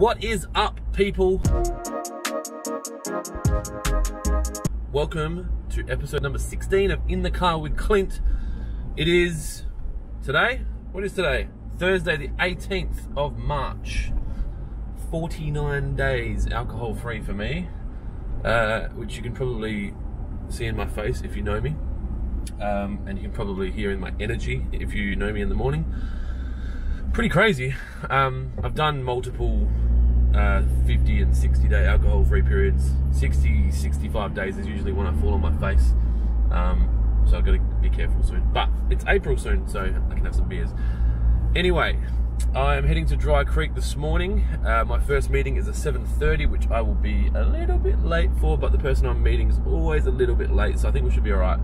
What is up, people? Welcome to episode number 16 of In the Car with Clint. It is today, what is today? Thursday the 18th of March. 49 days alcohol free for me, which you can probably see in my face if you know me, and you can probably hear in my energy if you know me in the morning. Pretty crazy. I've done multiple 50 and 60 day alcohol free periods. 60, 65 days is usually when I fall on my face, so I've got to be careful soon. But it's April soon, so I can have some beers. Anyway, I am heading to Dry Creek this morning. My first meeting is at 7:30, which I will be a little bit late for, but the person I'm meeting is always a little bit late, so I think we should be all right.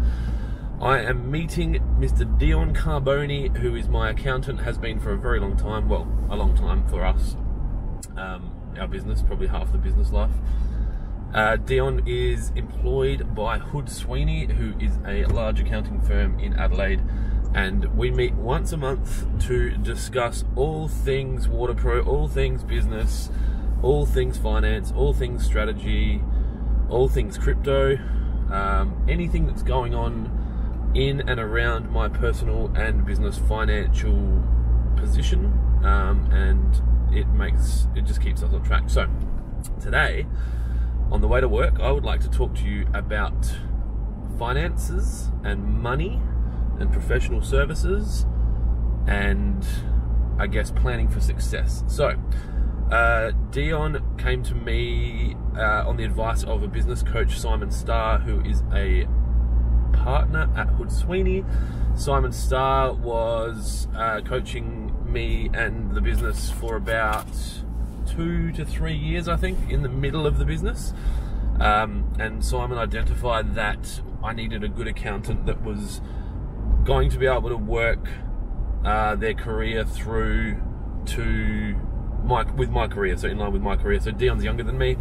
I am meeting Mr. Dion Carboni, who is my accountant, has been for a very long time. Well, a long time for us, our business, probably half the business life. Dion is employed by Hood Sweeney, who is a large accounting firm in Adelaide, and we meet once a month to discuss all things WaterPro, all things business, all things finance, all things strategy, all things crypto, anything that's going on in and around my personal and business financial position, and it just keeps us on track. So today, on the way to work, I would like to talk to you about finances and money and professional services and, I guess, planning for success. So Dion came to me on the advice of a business coach, Simon Starr, who is a partner at Hood Sweeney. Simon Starr was coaching me and the business for about 2 to 3 years, I think, in the middle of the business, and Simon identified that I needed a good accountant that was going to be able to work their career through to my career, so in line with my career. So Dion's younger than me,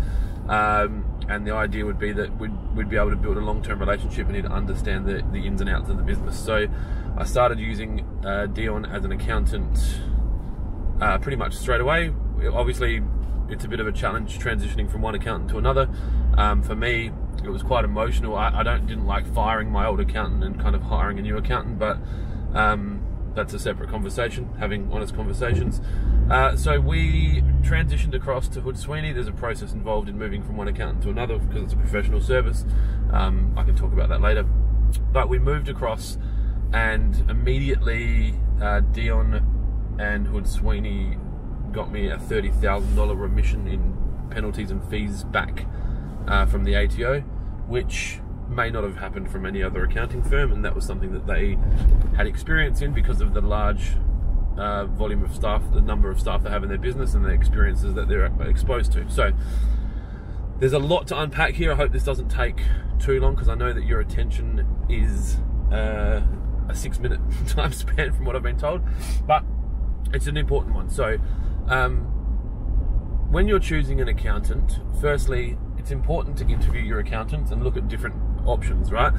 and the idea would be that we'd be able to build a long-term relationship and he'd understand the ins and outs of the business. So I started using Dion as an accountant pretty much straight away. Obviously, it's a bit of a challenge transitioning from one accountant to another. For me, it was quite emotional. I didn't like firing my old accountant and kind of hiring a new accountant, but that's a separate conversation, having honest conversations. So we transitioned across to Hood Sweeney. There's a process involved in moving from one accountant to another because it's a professional service. I can talk about that later. But we moved across, and immediately Dion and Hood Sweeney got me a $30,000 remission in penalties and fees back from the ATO, which may not have happened from any other accounting firm, and that was something that they had experience in because of the large volume of staff, the number of staff they have in their business and the experiences that they're exposed to. So there's a lot to unpack here. I hope this doesn't take too long because I know that your attention is a 6-minute time span from what I've been told, but it's an important one. So when you're choosing an accountant, firstly, it's important to interview your accountants and look at different options, right?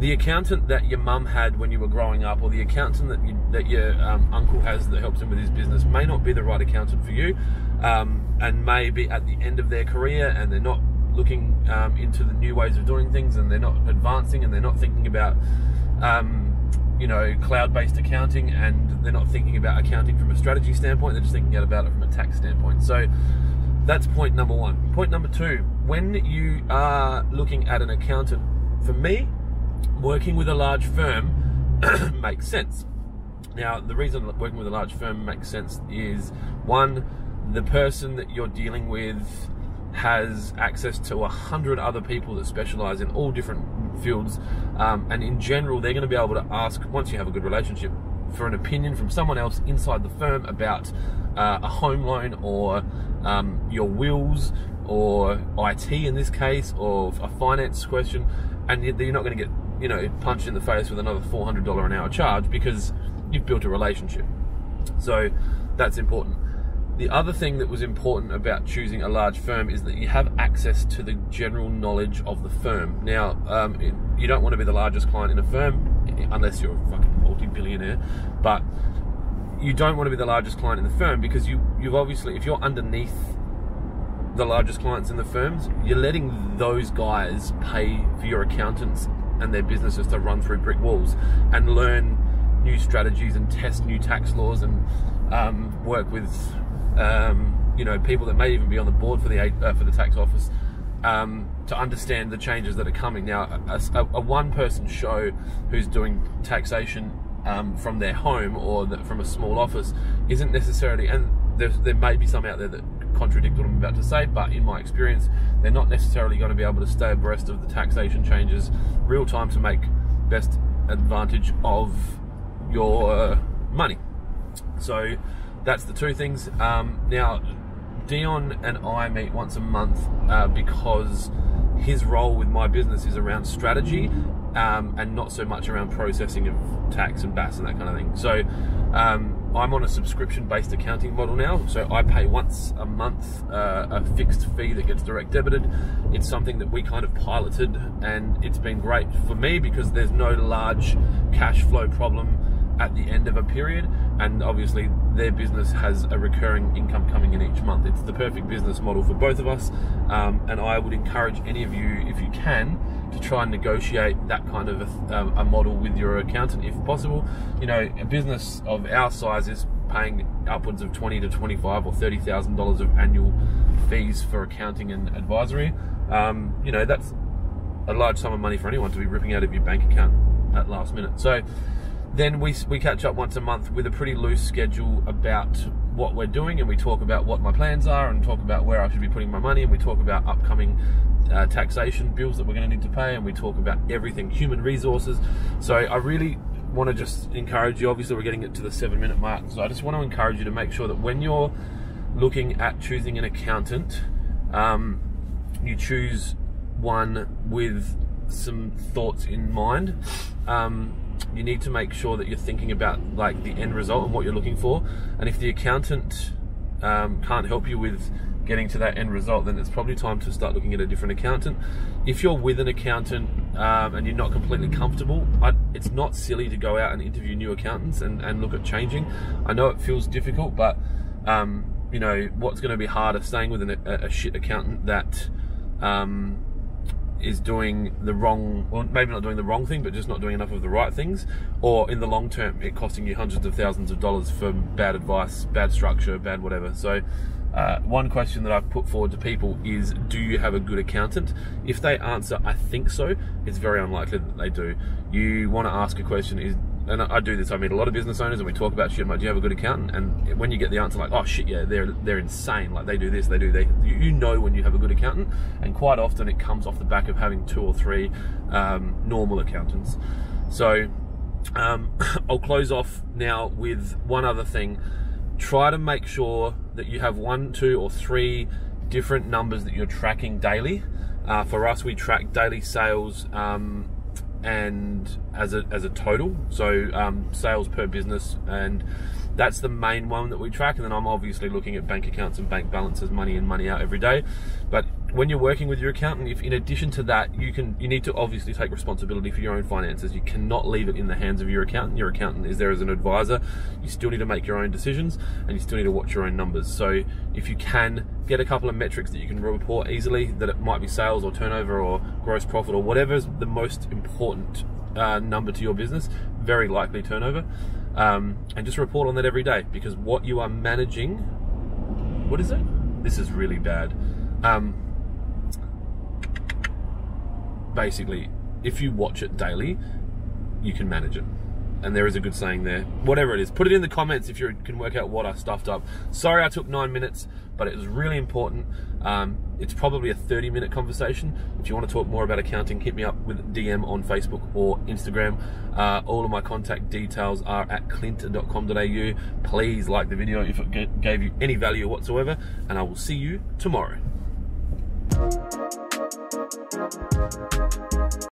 The accountant that your mum had when you were growing up, or the accountant that your uncle has that helps him with his business, may not be the right accountant for you, and may be at the end of their career and they're not looking into the new ways of doing things, and they're not advancing, and they're not thinking about you know, cloud-based accounting, and they're not thinking about accounting from a strategy standpoint. They're just thinking about it from a tax standpoint. So that's point number one. Point number two, when you are looking at an accountant, for me, working with a large firm makes sense. Now, the reason working with a large firm makes sense is, one, the person that you're dealing with has access to 100 other people that specialize in all different fields, and in general, they're going to be able to ask, once you have a good relationship, for an opinion from someone else inside the firm about a home loan, or your wills, or IT in this case, or a finance question, and you're not going to get, you know, punched in the face with another $400 an hour charge because you've built a relationship. So that's important. The other thing that was important about choosing a large firm is that you have access to the general knowledge of the firm. Now, you don't want to be the largest client in a firm, unless you're a fucking multi-billionaire, but you don't want to be the largest client in the firm because you've obviously, if you're underneath the largest clients in the firms, you're letting those guys pay for your accountants and their businesses to run through brick walls and learn new strategies and test new tax laws and work with you know, people that may even be on the board for the tax office to understand the changes that are coming. Now, a one-person show who's doing taxation from their home or from a small office isn't necessarily, and there may be some out there that contradict what I'm about to say, but in my experience, they're not necessarily going to be able to stay abreast of the taxation changes real time to make best advantage of your money. So that's the two things. Now, Dion and I meet once a month because his role with my business is around strategy and not so much around processing of tax and BAS and that kind of thing. So I'm on a subscription-based accounting model now, so I pay once a month a fixed fee that gets direct debited. It's something that we kind of piloted, and it's been great for me because there's no large cash flow problem at the end of a period, and obviously their business has a recurring income coming in each month. It's the perfect business model for both of us, and I would encourage any of you, if you can, to try and negotiate that kind of a model with your accountant if possible. You know, a business of our size is paying upwards of $20,000 to $25,000 or $30,000 of annual fees for accounting and advisory. You know, that's a large sum of money for anyone to be ripping out of your bank account at last minute. So then we catch up once a month with a pretty loose schedule about what we're doing, and we talk about what my plans are and talk about where I should be putting my money, and we talk about upcoming taxation bills that we're going to need to pay, and we talk about everything, human resources. So I really want to just encourage you, obviously we're getting it to the 7-minute mark, so I just want to encourage you to make sure that when you're looking at choosing an accountant, you choose one with some thoughts in mind. You need to make sure that you're thinking about like the end result and what you're looking for, and if the accountant can't help you with getting to that end result, then it's probably time to start looking at a different accountant. If you're with an accountant and you're not completely comfortable, it's not silly to go out and interview new accountants and look at changing. I know it feels difficult, but you know, what's going to be harder, staying with a shit accountant that is doing the wrong, or maybe not doing the wrong thing, but just not doing enough of the right things, or in the long term it costing you hundreds of thousands of dollars for bad advice, bad structure, bad whatever. So one question that I've put forward to people is, do you have a good accountant? If they answer I think so, it's very unlikely that they do. You want to ask a question is, and I do this, I meet a lot of business owners and we talk about shit, like, do you have a good accountant? And when you get the answer like, oh shit, yeah, they're insane, like they do this, they do that, you know when you have a good accountant, and quite often it comes off the back of having 2 or 3 normal accountants. So I'll close off now with one other thing. Try to make sure that you have 1, 2 or 3 different numbers that you're tracking daily. For us, we track daily sales and as a total, so sales per business, and that's the main one that we track, and then I'm obviously looking at bank accounts and bank balances, money in, money out every day. But when you're working with your accountant, if in addition to that you need to obviously take responsibility for your own finances. You cannot leave it in the hands of your accountant. Your accountant is there as an advisor. You still need to make your own decisions, and you still need to watch your own numbers. So if you can, get a couple of metrics that you can report easily, that it might be sales or turnover or gross profit or whatever is the most important number to your business, very likely turnover, and just report on that every day, because what you are managing, what is it? This is really bad. Basically, if you watch it daily, you can manage it. And there is a good saying there. Whatever it is, put it in the comments if you can work out what I stuffed up. Sorry I took 9 minutes, but it was really important. It's probably a 30-minute conversation. If you want to talk more about accounting, hit me up with DM on Facebook or Instagram. All of my contact details are at clint.com.au. Please like the video if it gave you any value whatsoever, and I will see you tomorrow.